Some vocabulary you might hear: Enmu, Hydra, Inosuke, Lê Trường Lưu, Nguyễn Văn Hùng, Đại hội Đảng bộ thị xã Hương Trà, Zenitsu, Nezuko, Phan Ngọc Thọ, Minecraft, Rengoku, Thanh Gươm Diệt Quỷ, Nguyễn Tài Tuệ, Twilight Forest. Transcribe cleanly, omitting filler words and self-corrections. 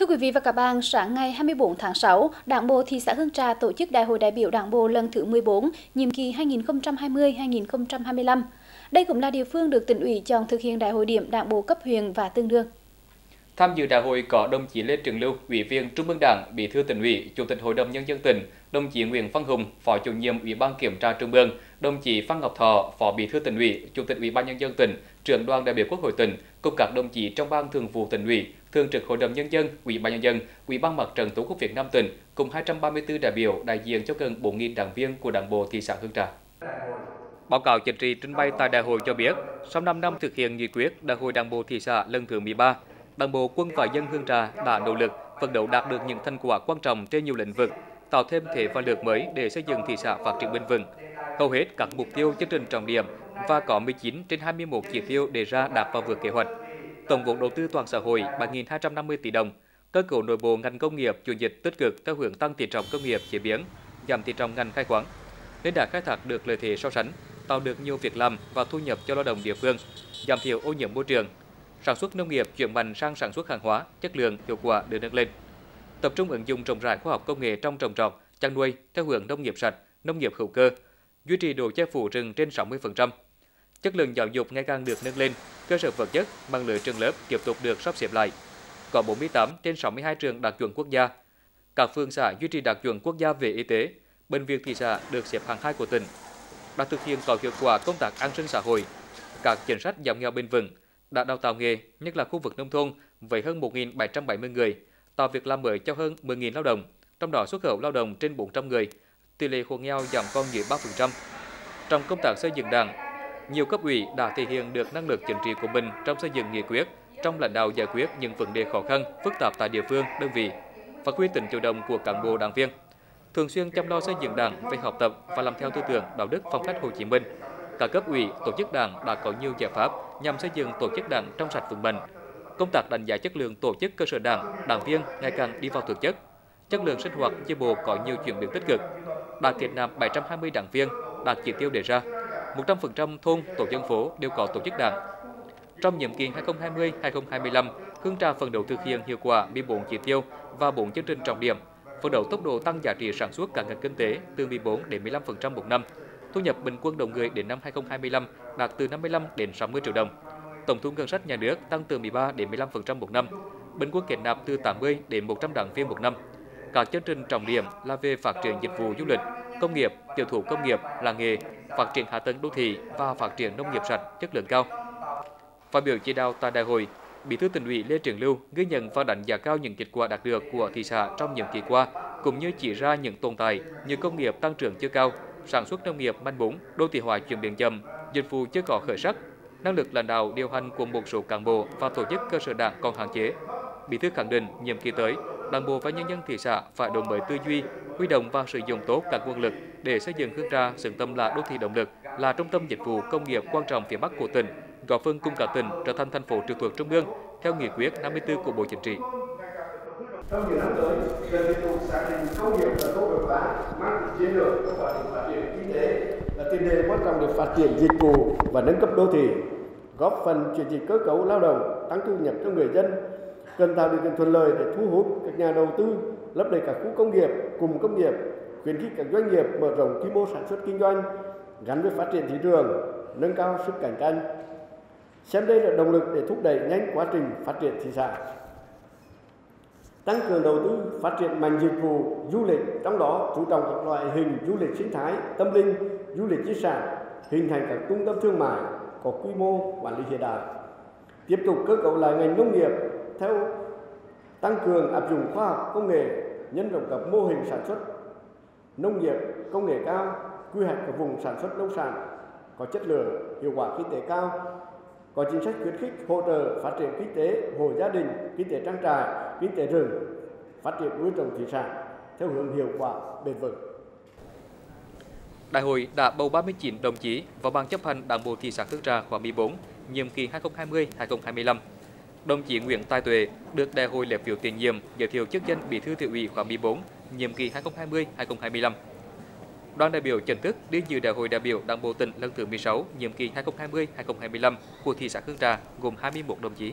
Thưa quý vị và các bạn, sáng ngày 24 tháng 6, Đảng bộ thị xã Hương Trà tổ chức Đại hội đại biểu Đảng bộ lần thứ 14, nhiệm kỳ 2020-2025. Đây cũng là địa phương được tỉnh ủy chọn thực hiện đại hội điểm Đảng bộ cấp huyện và tương đương. Tham dự đại hội có đồng chí Lê Trường Lưu, Ủy viên Trung ương Đảng, Bí thư tỉnh ủy, Chủ tịch Hội đồng nhân dân tỉnh, đồng chí Nguyễn Văn Hùng, Phó Chủ nhiệm Ủy ban Kiểm tra Trung ương, đồng chí Phan Ngọc Thọ, Phó Bí thư tỉnh ủy, Chủ tịch Ủy ban nhân dân tỉnh, Trưởng đoàn đại biểu Quốc hội tỉnh, cùng các đồng chí trong Ban Thường vụ tỉnh ủy, Thường trực Hội đồng nhân dân, Ủy ban nhân dân, Ủy ban Mặt trận Tổ quốc Việt Nam tỉnh cùng 234 đại biểu đại diện cho gần 4.000 đảng viên của Đảng bộ thị xã Hương Trà. Báo cáo chính trị trình bày tại đại hội cho biết, sau 5 năm thực hiện nghị quyết Đại hội Đảng bộ thị xã lần thứ 13, Đảng bộ quân và dân Hương Trà đã nỗ lực phấn đấu đạt được những thành quả quan trọng trên nhiều lĩnh vực, tạo thêm thế và lực mới để xây dựng thị xã phát triển bền vững. Hầu hết các mục tiêu chương trình trọng điểm và có 19 trên 21 chỉ tiêu đề ra đạt vào vượt kế hoạch. Tổng vốn đầu tư toàn xã hội 7.250 tỷ đồng, cơ cấu nội bộ ngành công nghiệp chuyển dịch tích cực theo hướng tăng tỷ trọng công nghiệp chế biến, giảm tỷ trọng ngành khai khoáng, nên đã khai thác được lợi thế so sánh, tạo được nhiều việc làm và thu nhập cho lao động địa phương, giảm thiểu ô nhiễm môi trường. Sản xuất nông nghiệp chuyển mạnh sang sản xuất hàng hóa, chất lượng, hiệu quả được nâng lên. Tập trung ứng dụng rộng rãi khoa học công nghệ trong trồng trọt, chăn nuôi theo hướng nông nghiệp sạch, nông nghiệp hữu cơ, duy trì độ che phủ rừng trên 60%. Chất lượng giáo dục ngày càng được nâng lên, cơ sở vật chất, mạng lưới trường lớp tiếp tục được sắp xếp lại. Có 48 trên 62 trường đạt chuẩn quốc gia. Các phường xã duy trì đạt chuẩn quốc gia về y tế, bệnh viện thị xã được xếp hạng 2 của tỉnh. Đã thực hiện có hiệu quả công tác an sinh xã hội, các chính sách giảm nghèo bền vững, đã đào tạo nghề, nhất là khu vực nông thôn với hơn 1.770 người, tạo việc làm mới cho hơn 10.000 lao động, trong đó xuất khẩu lao động trên 400 người, tỷ lệ hộ nghèo giảm còn dưới 3%. Trong công tác xây dựng Đảng, nhiều cấp ủy đã thể hiện được năng lực chính trị của mình trong xây dựng nghị quyết, trong lãnh đạo giải quyết những vấn đề khó khăn, phức tạp tại địa phương, đơn vị, phát huy tính chủ động của cán bộ đảng viên, thường xuyên chăm lo xây dựng Đảng về học tập và làm theo tư tưởng đạo đức phong cách Hồ Chí Minh. Các cấp ủy, tổ chức Đảng đã có nhiều giải pháp nhằm xây dựng tổ chức Đảng trong sạch vững mạnh. Công tác đánh giá chất lượng tổ chức cơ sở Đảng, đảng viên ngày càng đi vào thực chất. Chất lượng sinh hoạt chi bộ có nhiều chuyển biến tích cực. Đã kết nạp 720 đảng viên, đạt chỉ tiêu đề ra. 100% thôn, tổ dân phố đều có tổ chức Đảng. Trong nhiệm kỳ 2020-2025, Hương Trà phấn đấu thực hiện hiệu quả 14 chỉ tiêu và 4 chương trình trọng điểm, phấn đấu tốc độ tăng giá trị sản xuất các ngành kinh tế từ 14 đến 15% một năm. Thu nhập bình quân đầu người đến năm 2025 đạt từ 55 đến 60 triệu đồng. Tổng thu ngân sách nhà nước tăng từ 13 đến 15% một năm. Bình quân kết nạp từ 80 đến 100 đảng viên một năm. Các chương trình trọng điểm là về phát triển dịch vụ du lịch, công nghiệp, tiểu thủ công nghiệp, làng nghề, phát triển hạ tầng đô thị và phát triển nông nghiệp sạch chất lượng cao. Phát biểu chỉ đạo tại đại hội, Bí thư tỉnh ủy Lê Trường Lưu ghi nhận và đánh giá cao những kết quả đạt được của thị xã trong nhiệm kỳ qua, cũng như chỉ ra những tồn tại như công nghiệp tăng trưởng chưa cao, sản xuất nông nghiệp manh mún, đô thị hóa chuyển biến chậm, dịch vụ chưa có khởi sắc, năng lực lãnh đạo điều hành của một số cán bộ và tổ chức cơ sở Đảng còn hạn chế. Bí thư khẳng định nhiệm kỳ tới, Đảng bộ và nhân dân thị xã phải đổi mới tư duy, huy động và sử dụng tốt các nguồn lực để xây dựng Hương Trà xứng tầm là đô thị động lực, là trung tâm dịch vụ công nghiệp quan trọng phía Bắc của tỉnh, góp phần cùng cả tỉnh trở thành thành phố trực thuộc trung ương theo nghị quyết 54 của Bộ Chính trị. Trong những năm tới, cần tiếp tục xác định công nghiệp là khâu đột phá, mang chiến lược trong quá trình phát triển kinh tế là tiền đề quan trọng để phát triển dịch vụ và nâng cấp đô thị, góp phần chuyển dịch cơ cấu lao động, tăng thu nhập cho người dân. Cần tạo điều kiện thuận lợi để thu hút các nhà đầu tư, lấp đầy các khu công nghiệp, cụm công nghiệp, khuyến khích các doanh nghiệp mở rộng quy mô sản xuất kinh doanh, gắn với phát triển thị trường, nâng cao sức cạnh tranh. Xem đây là động lực để thúc đẩy nhanh quá trình phát triển thị xã. Tăng cường đầu tư phát triển ngành dịch vụ du lịch, trong đó chú trọng các loại hình du lịch sinh thái, tâm linh, du lịch di sản, hình thành các trung tâm thương mại có quy mô quản lý hiện đại. Tiếp tục cơ cấu lại ngành nông nghiệp theo tăng cường áp dụng khoa học công nghệ, nhân rộng các mô hình sản xuất nông nghiệp công nghệ cao, quy hoạch các vùng sản xuất nông sản có chất lượng, hiệu quả kinh tế cao, có chính sách khuyến khích hỗ trợ phát triển kinh tế hộ gia đình, kinh tế trang trại, kinh tế rừng, phát triển nuôi trồng thủy sản theo hướng hiệu quả bền vững. Đại hội đã bầu 39 đồng chí vào Ban chấp hành Đảng bộ thị xã Hương Trà khóa 14, nhiệm kỳ 2020-2025. Đồng chí Nguyễn Tài Tuệ được đại hội lấy phiếu tín nhiệm giới thiệu chức danh Bí thư Thị ủy khóa 14, nhiệm kỳ 2020-2025. Đoàn đại biểu chính thức đi dự Đại hội đại biểu Đảng bộ tỉnh lần thứ 16, nhiệm kỳ 2020-2025 của thị xã Hương Trà gồm 21 đồng chí.